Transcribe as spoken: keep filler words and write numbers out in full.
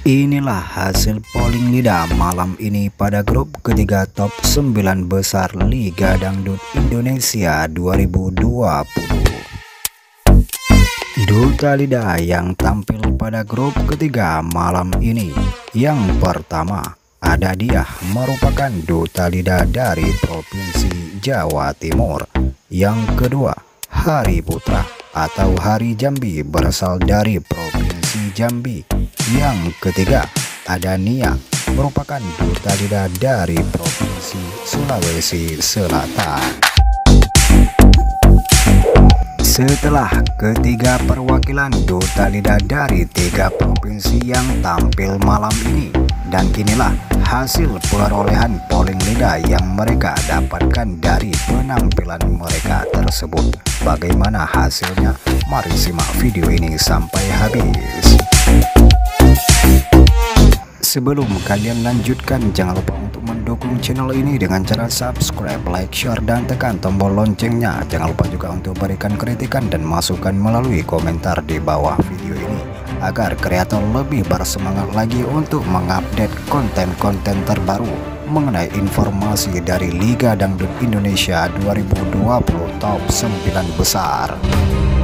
Inilah hasil polling lidah malam ini pada grup ketiga top sembilan besar Liga Dangdut Indonesia dua ribu dua puluh. Duta lidah yang tampil pada grup ketiga malam ini, yang pertama ada Nia, merupakan duta lidah dari Provinsi Jawa Timur. Yang kedua, Hari Putra atau Hari Jambi, berasal dari Provinsi Jambi. Yang ketiga ada Nia, merupakan duta lidah dari Provinsi Sulawesi Selatan. Setelah ketiga perwakilan duta lidah dari tiga provinsi yang tampil malam ini, dan inilah hasil perolehan polling lidah yang mereka dapatkan dari penampilan mereka tersebut. Bagaimana hasilnya? Mari simak video ini sampai habis. Sebelum kalian lanjutkan, jangan lupa untuk mendukung channel ini dengan cara subscribe, like, share, dan tekan tombol loncengnya. Jangan lupa juga untuk berikan kritikan dan masukan melalui komentar di bawah video ini, agar kreator lebih bersemangat lagi untuk mengupdate konten-konten terbaru mengenai informasi dari Liga Dangdut Indonesia dua ribu dua puluh top sembilan besar.